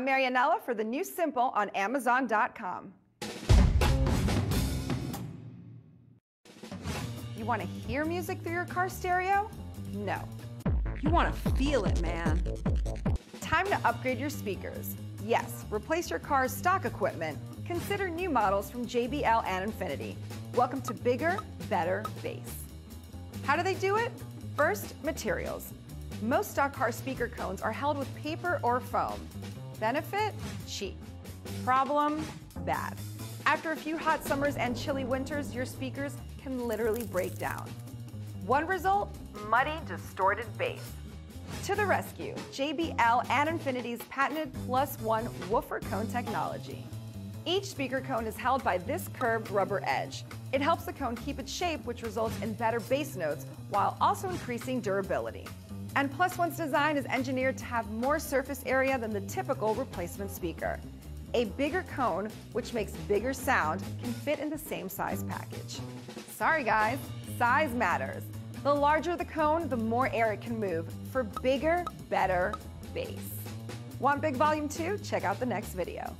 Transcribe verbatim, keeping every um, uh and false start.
I'm Marianella for The New Simple on Amazon dot com. You want to hear music through your car stereo? No. You want to feel it, man. Time to upgrade your speakers. Yes, replace your car's stock equipment. Consider new models from J B L and Infinity. Welcome to bigger, better bass. How do they do it? First, materials. Most stock car speaker cones are held with paper or foam. Benefit? Cheap. Problem? Bad. After a few hot summers and chilly winters, your speakers can literally break down. One result? Muddy, distorted bass. To the rescue, J B L and Infinity's patented Plus One woofer cone technology. Each speaker cone is held by this curved rubber edge. It helps the cone keep its shape, which results in better bass notes while also increasing durability. And Plus One's design is engineered to have more surface area than the typical replacement speaker. A bigger cone, which makes bigger sound, can fit in the same size package. Sorry guys, size matters. The larger the cone, the more air it can move for bigger, better bass. Want big volume too? Check out the next video.